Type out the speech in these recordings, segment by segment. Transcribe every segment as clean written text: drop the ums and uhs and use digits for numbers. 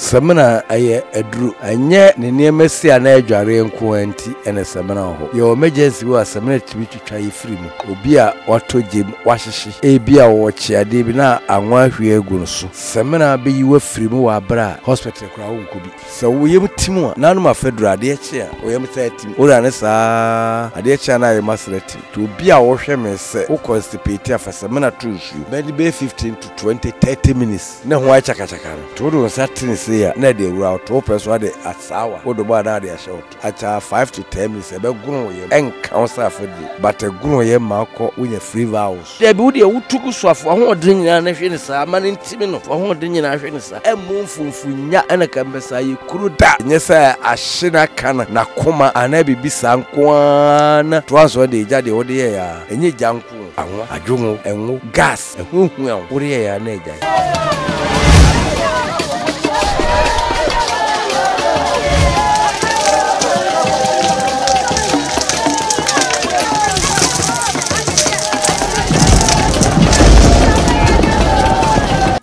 Samina aye edru anye ne niemesi anadware nko anti ene samina ho ye emergency wa samina tibi twitwa ifri mu obi a wato gem wahyeshi ebi a wo chiade bi na anwa hwe agunu so samina be yiwa firi mu wa bra hospital kra wo nkobi so wo yem timu na no ma federal de echi a wo yem sai timu ora ne sa ade echi na ye masreti to obi a wo hwe me se wo constipate afa samina trusu be 15 to 20 30 minutes na ho a chakachaka to do satin ya na de wura to person de asawa wo do ba na de shout acha 5 to 10 minutes e be gun ye enka safa de but gun ye makọ wo ye free vows de bi wo de wutuku soafo ho odin nyina na hwe ni sa amane ntimi no ho odin nyina hwe ni sa emumfunfu nya ana kambesa ye kruda nyesa ashina kana na koma ana bibisa nkoa na to aso de ja de wo de ya enye janku anwa adwomo enwo gas ehunhu en wo de ya na eja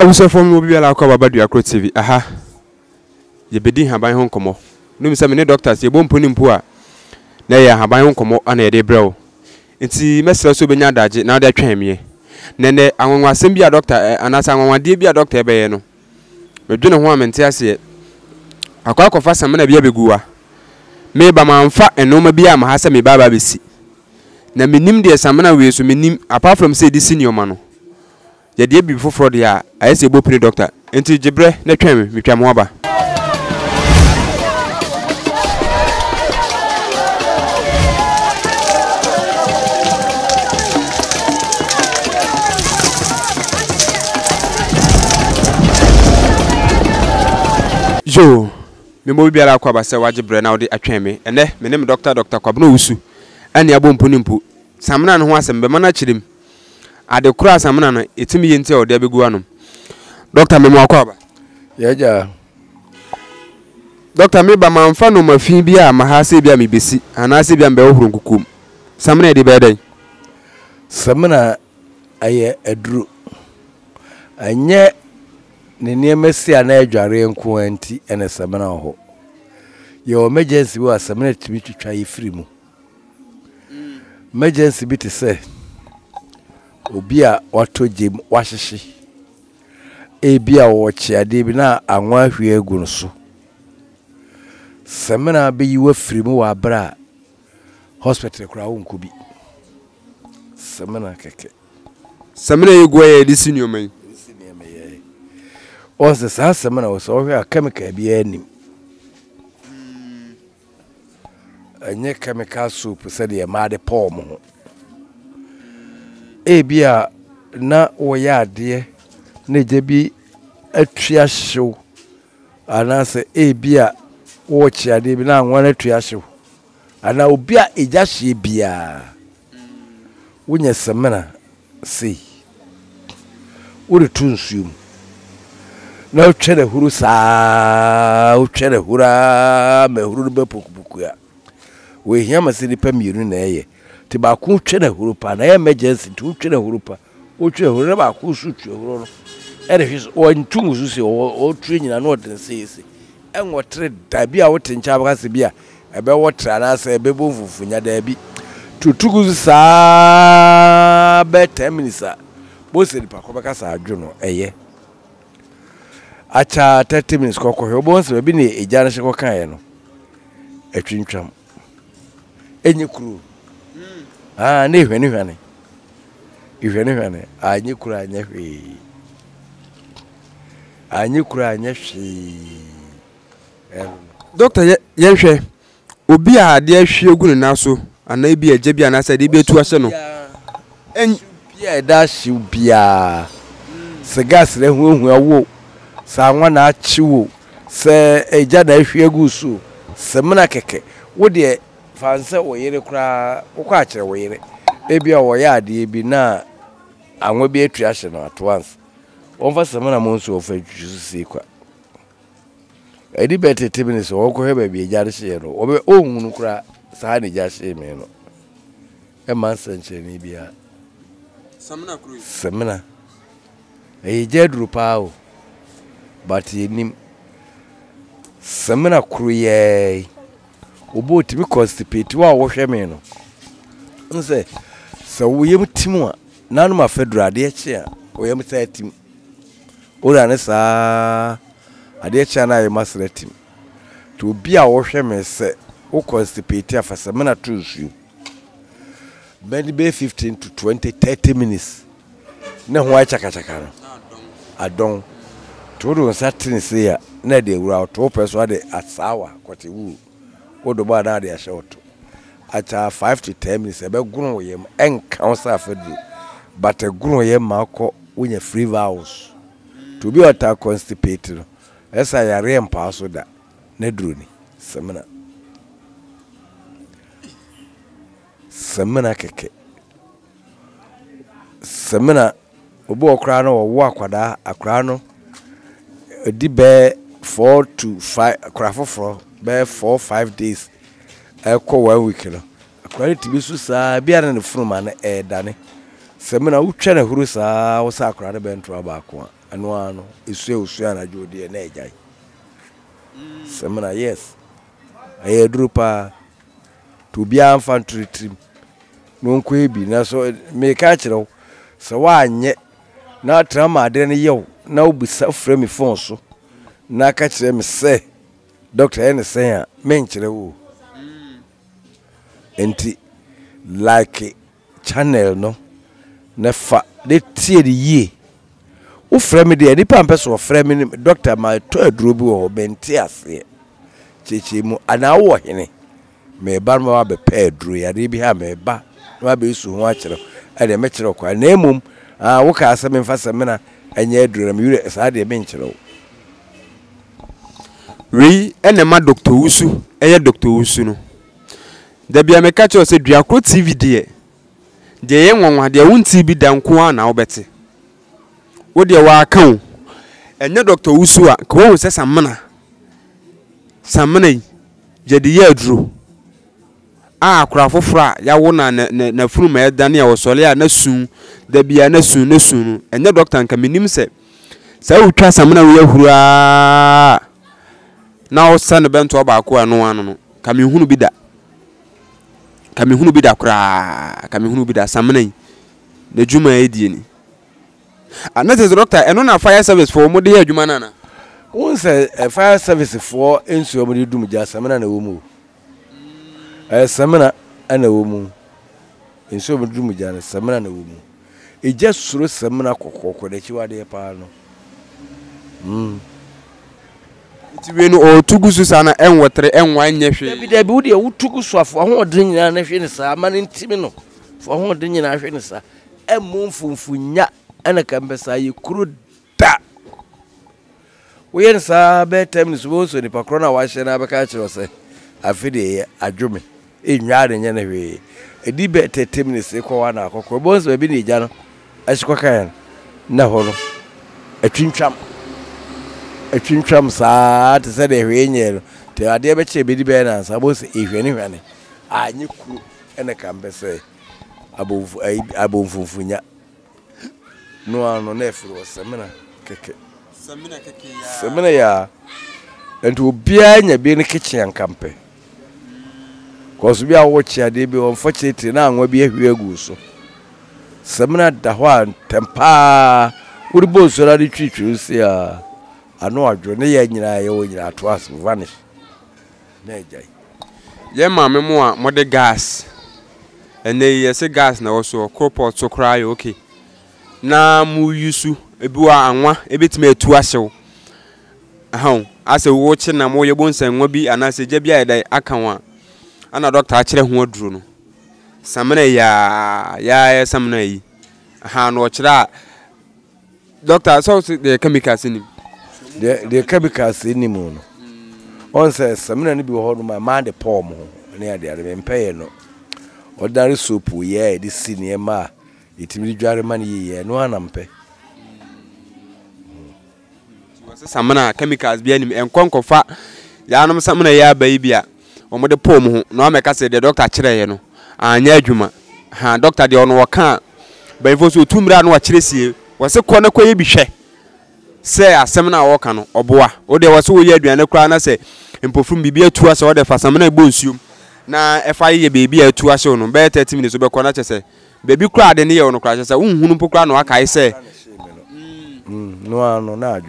Owusu from will be allowed to cover DUAKORO TV. Aha, you be doing her by home. Come on, no, Mr. Many doctors, you won't put him poor. Now, you have by home. Come on, and a day, bro. It's the messer so benya daje. Now they train me. Nene, I want to send be a doctor, and as I want to be a doctor, by no. But do no harm and tell us yet. I call for some men of Yabigua. Maybe my fat and no, maybe I'm Hassa me Baba BC. Now, me name dear Samana will so me apart from say this in your man. The day before Friday, I said, "Go pray, doctor." Until Jibre, next time we come over. Yo, me move be ala kwa basa wajibre na odi atweme. Ene, me name Dr. Kwabena Owusu. Ani abo mpunimpu. Samna no asembe mana chirim. At the cross, I'm not a timmy until there be guano. Doctor Memocoba. Yaja Doctor Meba Manfano, my Fibia, Mahasibia, me be see, and I see them bell room cocoon. Samina de Bede Samina aye a drew. And yet, the near Messi and a Jarian Quanti and a Samina. Your emergency was submitted to me to try free mo. Emergency be to say. Obi a wato gem wahyeshi ebi a wo chiade bi na anwa hwe agunu so samina be yiwa firi mu wa bra hospital kura wo nkobi samina keke samina yegwe edisi nyoman ye o se sa samina wo so hwe a chemical bi anim anye chemical soup se de ma de pom ho ebia na oyade ne jebi atwa hyew anase ebia wo chiade bi na anwa atwa hyew ana obi a eja hye bia wunya semena sei uri tunsuum na otwere huru saa otwere hura me huru be pokubuku ya we hia masiri pamiru na eye tiba ku twene hurupa na emergency tu twene hurupa o twene huru ba ku su twene huru ere hwis o ntumu su se o twene na no den se se enwo tre da bia wo tencha ba se bia ebe wo tra na se ebe bo fufunya da bi tutugu su sa be 10 minutes bo se dipa ko ba ka sa adwo no eye acha 30 minutes ko hwe bo se bi ne ejana se ko kan ye no etwintwam enye kru ah, ne hwani hwani. Hwani hwani. Anyi kura anya hwe. Anyi kura anya hwe. Doctor ye hwe. Obi a de hwe egunu naso, ana bi eje bi ana side bi etu ase no. En bi e da hwe bi a. Se gas le hu awo. Sa anwa na achiwo. Se eja da hwe egusu. Se mna keke. Wo de fanse oyere kura okwa akere oyere ebi a oyade ebi na anwa bi atwa hye no at once onfa semana monso ofa juice kwa edi bete tibinese okwa heba bi ejare hye no obe ohunu kura sa ne jahye me no e man sanche ni bia semana kru semana e jedru pao but nim Samina Kruye Uboti because the Pitua Washamino. Unse, so we am Timua, none of my federal dear chair, we am 13. Uranessa, a dear China, you must let him. To be a washerman, say, who calls the Pitia for Samina Tuesday. Many be 15 to 20, 30 minutes. No, why Chakachakano? I don't. Todo certain say, Neddy route to persuade at Sawa, what you would. What the bad idea short. At 5 to 10 minutes, about Gunoyam and Council Federal, but a Gunoyam Marco win a free vows. To be at our constipated, as I re pass with that. Nedruni, Semina Semina Keke Semina Obo Crano or Wakwada, a crano. Di bear 4 to 5 craft for bear 4 5 days. A co 1 week. According to Bissusa, beer and the fruman, eh, Danny. Semina Uchana Hurusa was a crowd bent to Abacqua, and one is so Suana Jodi and Ajay. Semina, yes. I hear Drupa to be an infantry trim. No quibby, now so may catch it. So why yet? Not trauma, then yo. Now be self-frame phone so. Now catch them say, Doctor Hennessy, mention the woo. And like channel no, never they tear the ye. Who frame the any pampers or frame Doctor my toy drubu or bentias here. Chichimu an hour in it. May Barma be paired, drew a baby ham, a bar, no be soon watcher, and a metro qua name whom I walk as a man for some manner. And yet, you as I did mention. We and my Dr. Owusu, and Dr. Owusu. There be a mecatcher said, DUAKORO TV, dear. The young one, there won't be down Kuan, I'll bet. What there were account. And your Dr. Owusu, Kuan says some money. Some money, Jedier drew. Ah, craft of fra, Yawona, Nafrume, Daniel, Solia, no soon, there be a no soon, and the doctor can be himself. So, trust some real hurrah. Now, son of Ben Tobacco, no one. Come you who be that? Come you who be that cra? Come you who be that summoning? The Juma Edian. And that is the doctor, and on a fire service for Modia Jumanana. Once a fire service for insurmody Dumja, Samana Umu. A Samana and a woman in so much room, Jan, Samana and a woman. It just throws Samana Coco that you are there, Pano. It's been all Tugusana and water and wine. Yes, there would be a Tugusa for one drink and a finisher, a man in Timino for one drink and a finisher, a moon from Funya and a campessa. You could that. We answer bedtime is worse when the Pacrona wash and Abacacho say, I feel the adjournment. In yard and anyway, a debate 10 minutes equal 1 hour. Will be the as cocaine. No, a chin tramp. A chin tramp, sad, said a rainier. There are debate banners. I was if anyone. I knew and a campus say above a boom funya. No one on earth was Samina Keke. Samina, yeah, and to be in a kitchen and camper. Because we are watching, they be unfortunately now will be a real goose. Samina Dawan, Tempa, would both so that the treacherous here. I know I draw near and I owe you at once vanish. Najay. Yea, mamma, more the gas. And they say gas now, so a corporal so cry, okay. Now, moo you so, a bua and one, a bit made to us so. How, as a watcher, and more your bones and will be, and I say, Jebia, I can one. And a doctor actually won't draw no. Samene ya samene. Ha no chira. Doctor so the chemicals in him. The chemicals in him no. On says samene ni bi hold my man the palm ho. Na ya dey be pay no. Ordinary soap we here this senior ma. Itimi dware man ye no anampe. So samene chemicals bi anim enkonkofa. Ya no samene ya baibia. Omo de pom ho na o meka se de doctor kireye no anya adwuma ha doctor de ono wo kan ba ifo so tumra no wa kiresie wo se ko na koye bi hwe say a seminar or canoe or boa, or there was so yet and a crana say, and perfume be a 2 hours or the for seminar boons you. Now, if I ye be a 2 hours or no, bear 30 minutes over corner, say, baby cried and the own crash, as a woman who can walk, I say. No, no, no, no,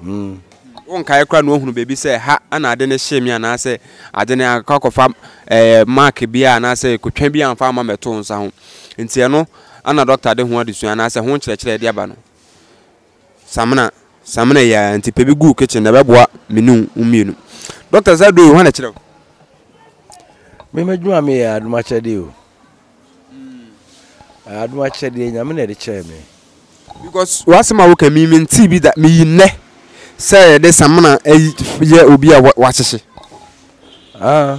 no. One Kayakran who baby say, ha, and I didn't shame me, and I say, I didn't cock of a mark beer, and I say, could be and farm my tone sound. In Tiano, and a doctor didn't want to, and I say, won't let the abano. Samana, ya, and Tipebu Goo kitchen, the Babua, Minu, Uminu. Doctor Zadu, you want a chill? Mimajua me, I'd much ado. I'd much ado, and I'm in the chair me. Because what's my work, I mean, TV that me ne. Say this samana will be a watch. Ah,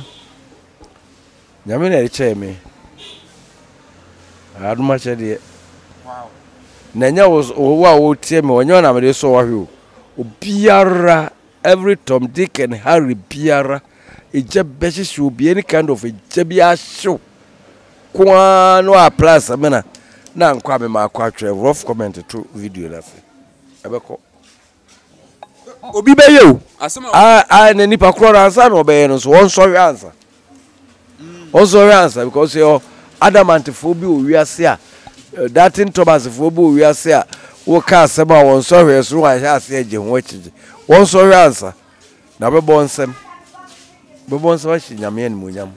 Yamina, chair me. I don't much idea. Wow. Nanya was over tear me when you are so you. Biara, every Tom, Dick, and Harry Biara, a jab basis will be any kind of a jabia show. Quanoa plus a manner. Now I'm quabbing my quatrain, rough comment to video. That's it. Obi be you. I nani pa kro answer no be no so won sorry answer. Won sorry answer because your adamantifobi o wiase a datin tobasefobi o wiase a wo ka asema won sorry so won ase eje ho achije. Won sorry answer. Na be bonsem. Be bonsem a shinyame en munyam.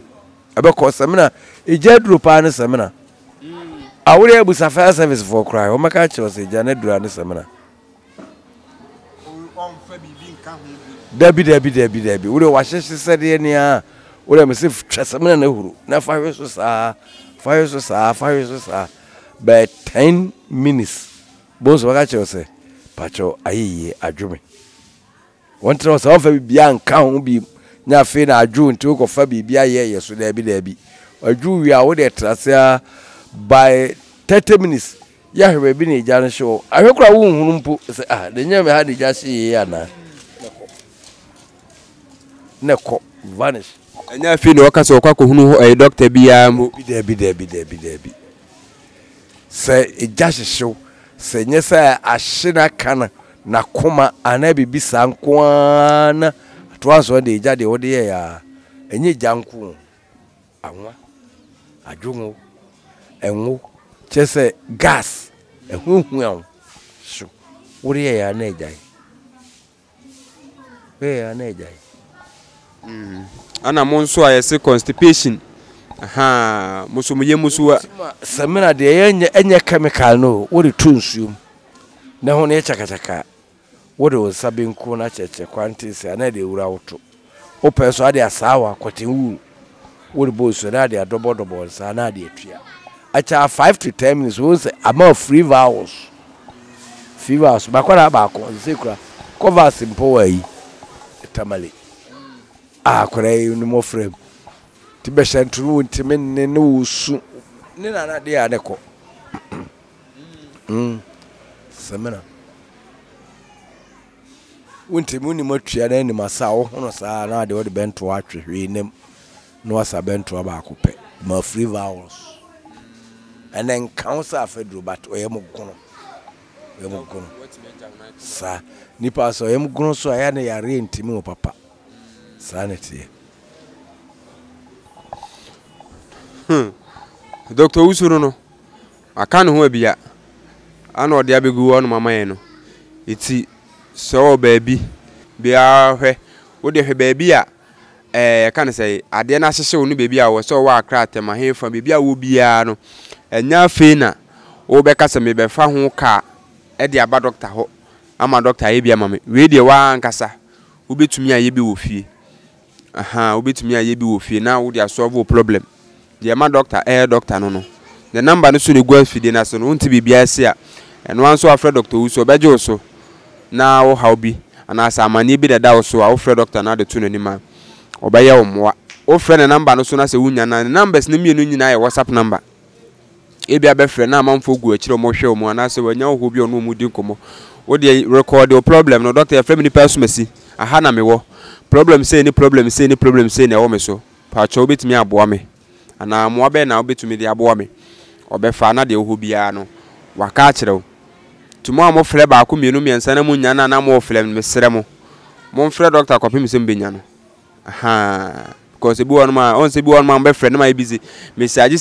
Ebe ko semina eje duro pa ne semina. Awure abusa fire service for cry. O maka che o se eje ne duro ne semina. Debbie. Would wash said any would I miss if Tressaman and Uhuru? Now fires was 10 minutes. Bones were at your say, Pacho, aye, I drew me. One trousers off a beyond count be now faint. I drew and took off a be yes, would Debbie. Or drew we are with a trassia by 30 minutes. Yah, we been a Janet show. I hope I won't put the never had the Jassiana. Neko vanish. And I feel no castle who a doctor be Debbie. Say a Jash show. Say, yes, sir, I should not can Nakoma and Abbey be Sanquan. 'Twas one day, Jaddy, or the air. And ye Janko. I drew and just a gas and whom so what are they? Where are they? Ana monso a yesi constipation. Aha, musumiye musua. Samina de enye chemical no, what the tunsu. Na ho ne chakachaka. What was sabin ko na cheche quantities and they wura auto. O person ade asawa kwete wu. What the boys na de adobodobo sa na de atua. Acha 5 to 10 minutes we say about free vowels. Free vowels bakwara bakon sekura. Cover simple way. Tamale. Ah, Korea, no more frame. Tibetan true, Timen, no soon. Nina, they are deco. Samina Wintimuni Motri and any Masao, Honosa, and I do the bent to watch, rename Noasa bent to Abacope, my free vowels. And then Council Federal, but we are Mogono. Sir, Nippa, so I am grown so I had a rain Timo, Papa. Sanity. Dr. Owusu, I can't hold ya. I know the abbey go on my man. It's so baby. Be our what the baby. I can't say I didn't ask so new baby. I was so well cracked and my hair from baby. I will be no and now fainter. Oh, Becca's and maybe found home car at the abad doctor. I'm a doctor, Abia, mammy. Radio one cassa. Who be to me, I be with you. Aha, obey to me, I be with you. Now, they are solve a problem. They are my doctor, air doctor, no. The number no sooner goes for the nation, won't be BSA. And once so afraid doctor who so bad also. Now, how be? And as I may be that also, our friend doctor, now the tune any man. Obey your more. Oh, friend, a number no sooner as a union, and numbers name you union, I WhatsApp number. If you are better now, man, for good, chill more show more, and I say, well, now who be on no mood, you come. What they record your problem, no doctor, a family person, mercy. I had a me war. Problem say any problem, say any problem, say no me so. Pacho bit me aboame. And I'm wabe now bit to me the aboame. Or befana de uhubiano. Wakachero. Tumo amo frɛ ba ko mienu miensa na munya na na mo frɛ me srɛ mo. Mo frɛ Dr. Kwabena Owusu benya no. Aha. Because e bi won ma, on se bi won ma be frɛ na ma busy. Me se agi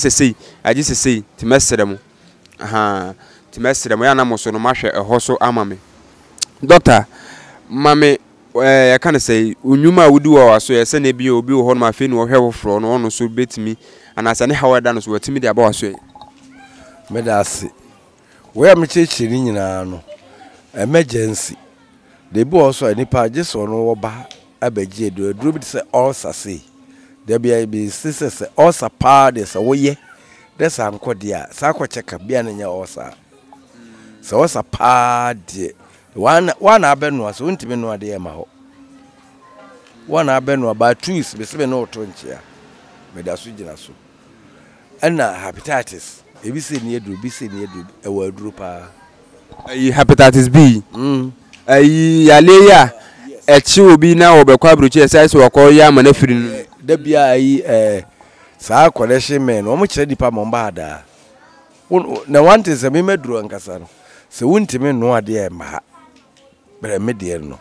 sesei ti mesrɛ mo. Aha. Ti mesrɛ mo ya na mo so no ma hwɛ ɛhɔ so ama me. Doctor, mame I can say unyuma wudi wa so yɛ sɛ na bi obi wo hɔ ma fe ni wo hwɛ wo frɔ no ono so betimi and as ne hawa da no so betimi de aba wa so. Medasi we am chechiri nyina no emergency de bi also enipa jeso no wo ba abagie do duro bi se ulcer say de bi be se ulcer pa de se wo ye de sa nkodia sa ko cheka bia nya ulcer se ulcer pa de wana abenu so ntime no ade ma ho wana abenu ba twis be se be no to nchia medaso gina so ana hepatitis ebi se ni edu e wa duro pa hepatitis B yaleya echi obi na obekwa abrochi size wako ya ma na firi no da bia sa collection men wo mo kire dipa mo ba da na want is me meduro nkasa no se wuntime no ade e ma bere me de no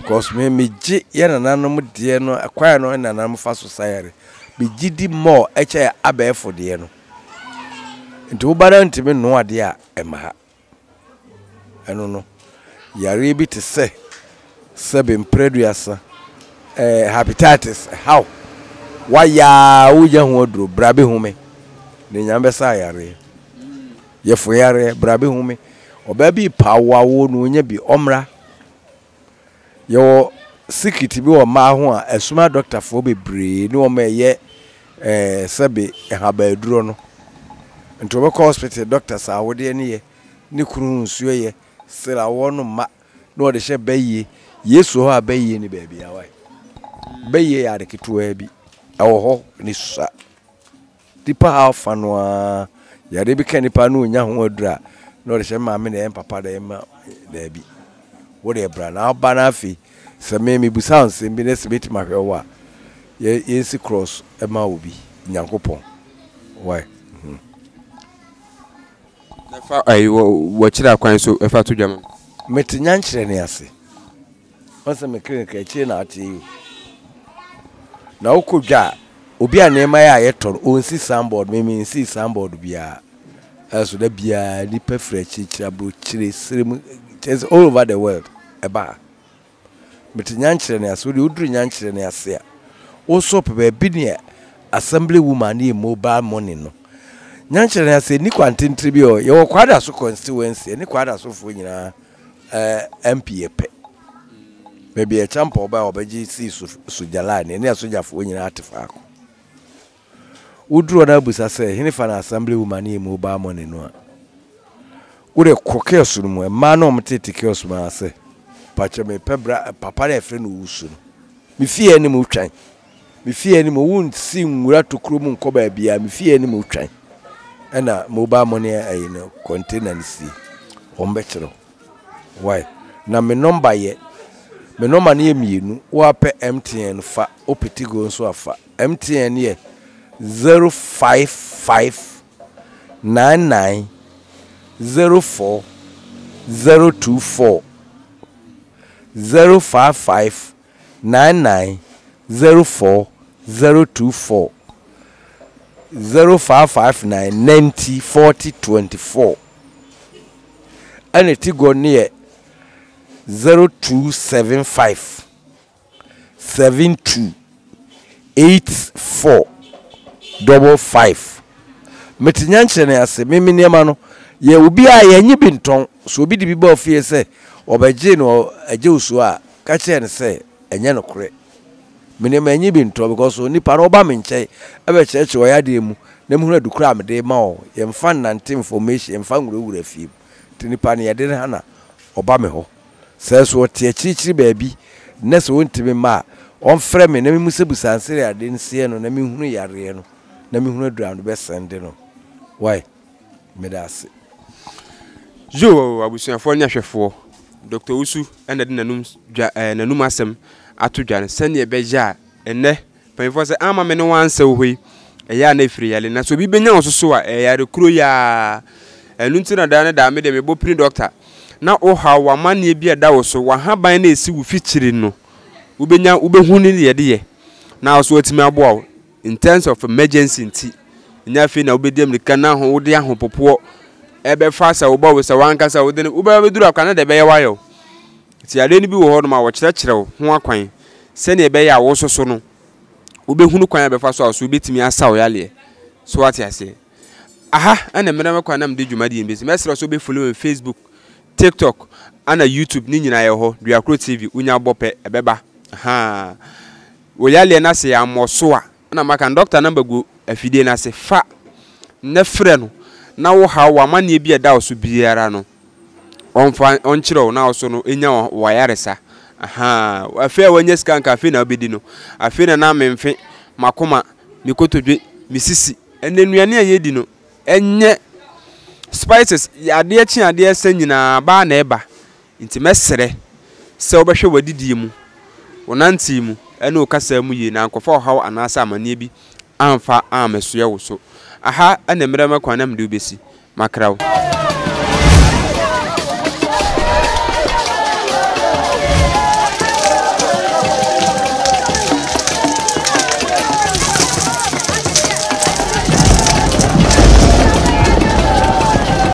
because me meji ya na nanom de no akwa no na nanom fa society bi gidi more eche abefo de no ntu bara ntime no ade a ema eno no yare bi te se seven preduasa hepatitis how waya uja ho duro brabe hume ne nyambe sa yare ye fo yare brabe hume oba bi pawa wo no nya bi omra yo sikiti bi wo ma ho a esuma doctor fo bebre ne wo ma ye sebe haba duro no nto be hospital doctor sa wo de ne ye ne kunu nsuo ye sira wo no ma no de she baye yesu ho abaye ni baabi awai baye ya de ketua bi awo ho ni susa tipa alfa no ya de bi kani pa no nya ho adura no de she ma me na em papa de ma da bi wo de bra na ba na afi se me mi bu sans bi ne sibit ma hwe wa ye yesi cross e ma obi nyankopon why nafa ai wo kira kwan so efa to dwam metinya nkire ne ase onse me clinic e kire na ati na okudwa obi a ne ma ya yetor onsi sandboard me min si sandboard bia aso da bia ni pefre kire bro kire srem it's all over the world eba metinya nkire ne ase odru nya nkire ne ase a wo sop ba bi ne assembly woman e mobile money no nyanchele ya se ni kwa ntintribio yo kwada so constituency ni kwada so fo nyina MPA pe maybe a champa oba obaji si sujalani ni asoja fo nyina atefaako udru na busa se hini fa na assembly woman e mu ba mo ne no a ure kokesu mu e ma na omtete kesu ma se pache me pebra papa na fre no usu mi fie ni mu twan mi fie ni mu won si nwura tokro mu nkoba bia mi fie ni mu twan ana mobile money ayi no container ni si ombetro why na me number ye me number na ye mienu wo pe MTN fa opetigo so afa MTN ye 0559904024 0559904024 0559904024 and it go near 0275 728455 metinyanchene ase mimi niema no ye obi a ye nyibi nton so obi di biba ofie se obaje no aje usu a ka che ne se enye no kure minema enyi bi nto because oni para oba menche ebe cheche oyade mu na muhura dukura amede ma o yemfa nante information yemfa ngurugura fi tinipa ne yede na na oba me ho seso otie chichiri baabi na se ontime ma onfre me na mimu sebusansere ade nsie no na mihunu yare no na mihunu dura no be sende no why medase jo abusuafo nya hwefo Dr. Owusu ene de nanum asem atudwane sene ebeja ene panfo se ama me no wanse ohi eya na firi yale na so bi benya nsoso a eya rekro ya enu ntina da ne da me de me bo print doctor na oha wa mani ebi ada oso wa ha ban na esi wufichiri no ubenya ubehuni ne yede ye na oso atime aboa in terms of emergency nti nya fe na ubedi amrika na ho wode ahopopo ebe fa sa oba wo sa wanka sa wode ube beduru akana de be ye wayo ti ade ni bi wo ho no ma wo kire kire ho akwan se na ebe ya wo soso no ubehunu kwan ebe fa so aso ubetimi asa o yale so what you say aha ana mena kwa na mde djuma de mbesi mesra so be follow on Facebook TikTok ana YouTube ni nyina ye ho DUAKORO TV unya bope ebeba aha wo yale na se amoso a na maka doctor number go afide na se fa na frɛ no na wo ha wa mane bi ada oso biara no onfa onkyerɛ na oso no enya wa yaresa aha afɛ wanya scan cafe na obedi no afɛ na na memfe makoma mikotodwe misisi enenuane a yedi no enye spices ade achi ade asa nyina ba na eba nti mesere se obehwe wadidi mu wonanti mu ene okasa mu yi na nkofa ohaw anasa amane bi amfa ameso ye wo so aha ene mrema kwanam de obesi makrawo